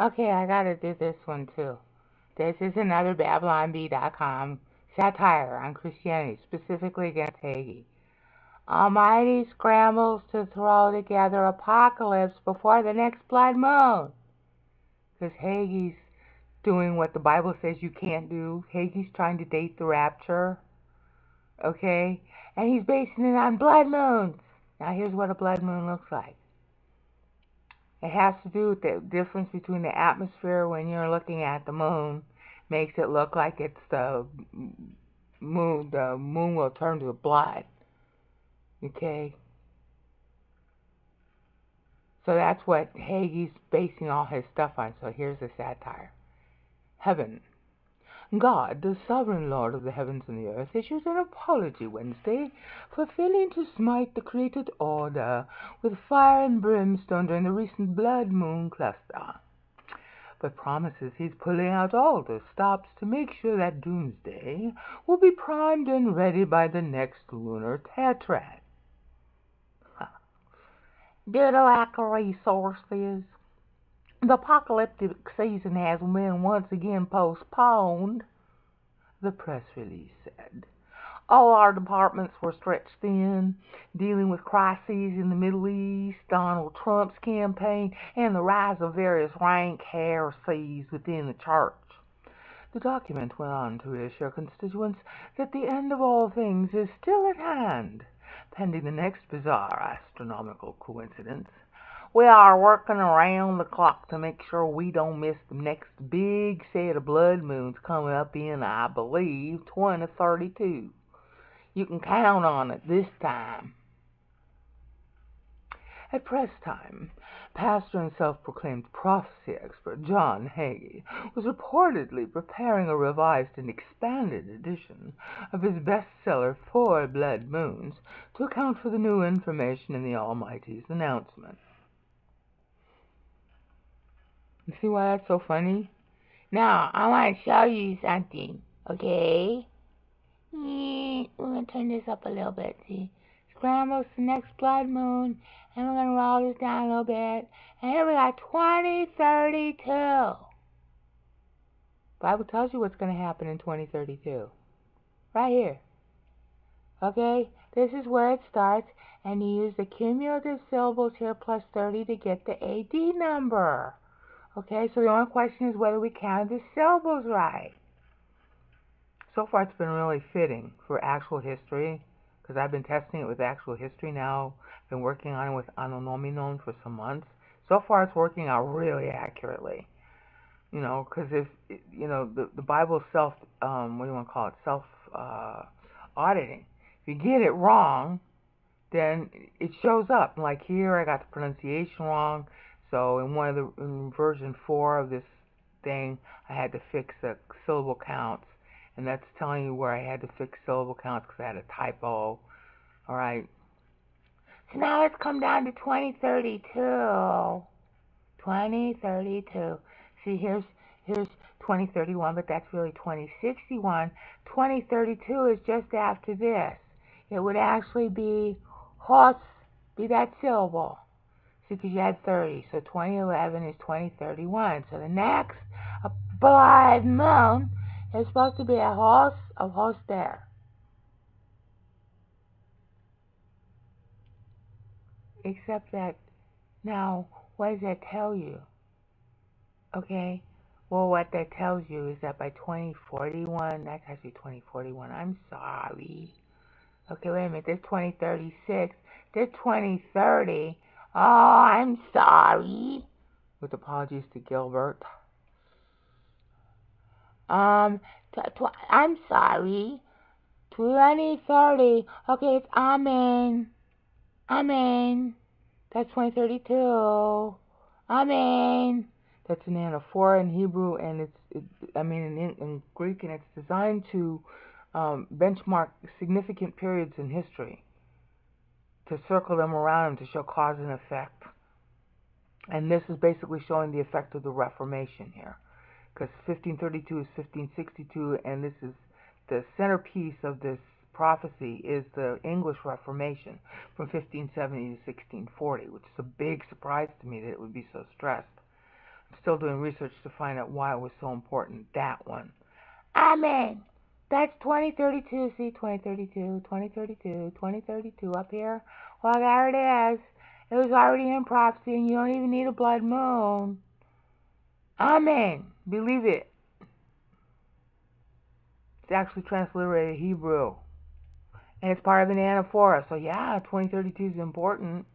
Okay, I gotta do this one too. This is another BabylonBee.com satire on Christianity, specifically against Hagee. Almighty scrambles to throw together apocalypse before the next blood moon. Because Hagee's doing what the Bible says you can't do. Hagee's trying to date the rapture. Okay? And he's basing it on blood moons. Now here's what a blood moon looks like. It has to do with the difference between the atmosphere when you're looking at the moon. Makes it look like it's the moon will turn to blood. Okay? So that's what Hagee's basing all his stuff on. So here's the satire. Heaven. God, the sovereign Lord of the heavens and the earth, issues an apology Wednesday for failing to smite the created order with fire and brimstone during the recent blood moon cluster, but promises he's pulling out all the stops to make sure that doomsday will be primed and ready by the next lunar tetrad. Ditto accurate sources. The apocalyptic season has been once again postponed, the press release said. All our departments were stretched thin, dealing with crises in the Middle East, Donald Trump's campaign, and the rise of various rank heresies within the church. The document went on to reassure constituents that the end of all things is still at hand, pending the next bizarre astronomical coincidence. We are working around the clock to make sure we don't miss the next big set of blood moons coming up in, I believe, 2032. You can count on it this time. At press time, pastor and self-proclaimed prophecy expert John Hagee was reportedly preparing a revised and expanded edition of his bestseller Four Blood Moons to account for the new information in the Almighty's announcement. You see why that's so funny? Now, I want to show you something, okay? We're going to turn this up a little bit, see? Scrambles the next blood moon, and we're going to roll this down a little bit. And here we got 2032. Bible tells you what's going to happen in 2032. Right here. Okay? This is where it starts, and you use the cumulative syllables here plus 30 to get the AD number. Okay, so the only question is whether we counted the syllables right. So far it's been really fitting for actual history, because I've been testing it with actual history now. I've been working on it with anonominon for some months. So far it's working out really accurately. You know, because if, you know, the Bible's self, what do you want to call it, self-auditing. If you get it wrong, then it shows up. Like here I got the pronunciation wrong. So in one of the version 4 of this thing, I had to fix the syllable counts, and that's telling you where I had to fix syllable counts because I had a typo. All right. So now let's come down to 2032. 2032. See, here's 2031, but that's really 2061. 2032 is just after this. It would actually be horse, be that syllable. Because you had 30, so 2011 is 2031. So the next blood moon is supposed to be a horse there. Except that, now, what does that tell you? Okay, well, what that tells you is that by 2041, that's actually 2041, I'm sorry. Okay, wait a minute, there's 2036, there's 2030. Oh, I'm sorry. With apologies to Gilbert. I'm sorry. 2030. Okay, it's amen. Amen. That's 2032. Amen. That's an anaphora in Hebrew, and it's in Greek, and it's designed to benchmark significant periods in history, to circle them around to show cause and effect. And this is basically showing the effect of the Reformation here, because 1532 is 1562, and this is the centerpiece of this prophecy is the English Reformation from 1570 to 1640, which is a big surprise to me that it would be so stressed. still doing research to find out why it was so important, that one. Amen. That's 2032. See, 2032, 2032, 2032 up here. Well, there it is. It was already in prophecy, and you don't even need a blood moon. Amen. Believe it. It's actually transliterated Hebrew. And it's part of an anaphora. So, yeah, 2032 is important.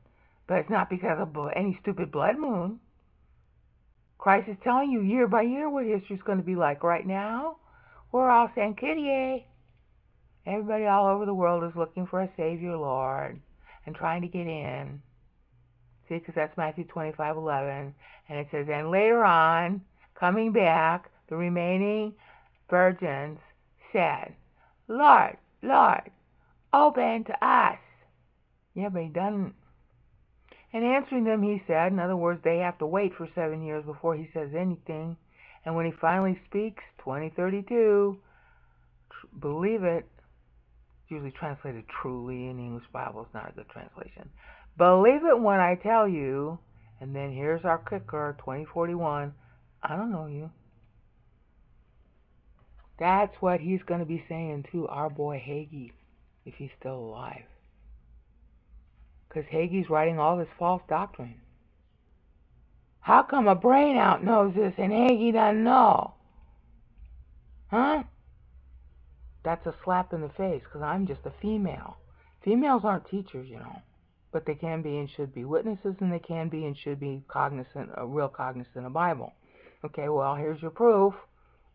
But it's not because of any stupid blood moon. Christ is telling you year by year what history is going to be like. Right now, we're all saying, Kyrie. Everybody all over the world is looking for a Savior, Lord, and trying to get in. See, because that's Matthew 25:11. And it says, and later on, coming back, the remaining virgins said, Lord, Lord, open to us. Yeah, but he doesn't. And answering them, he said, in other words, they have to wait for 7 years before he says anything. And when he finally speaks, 2032, believe it. It's usually translated truly in the English Bible. It's not a good translation. Believe it when I tell you. And then here's our kicker, 2041. I don't know you. That's what he's going to be saying to our boy Hagee, if he's still alive. Because Hagee's writing all this false doctrine. How come a brain out knows this and Hagee doesn't know? Huh? That's a slap in the face, because I'm just a female. Females aren't teachers, you know. But they can be and should be witnesses, and they can be and should be cognizant, real cognizant of Bible. Okay, well, here's your proof.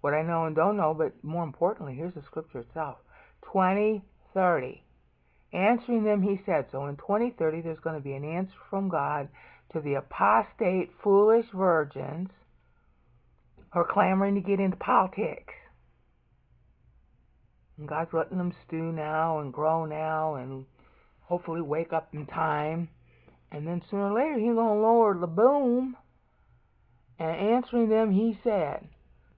What I know and don't know, but more importantly, here's the scripture itself. 20:30. Answering them, he said, so in 2030 there's going to be an answer from God to the apostate, foolish virgins who are clamoring to get into politics. And God's letting them stew now and grow now and hopefully wake up in time. And then sooner or later he's going to lower the boom. And answering them, he said,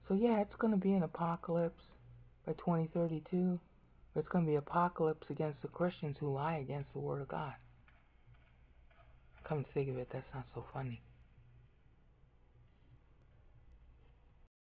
so yeah, it's going to be an apocalypse by 2032. It's going to be apocalypse against the Christians who lie against the Word of God. Come to think of it, that sounds so funny.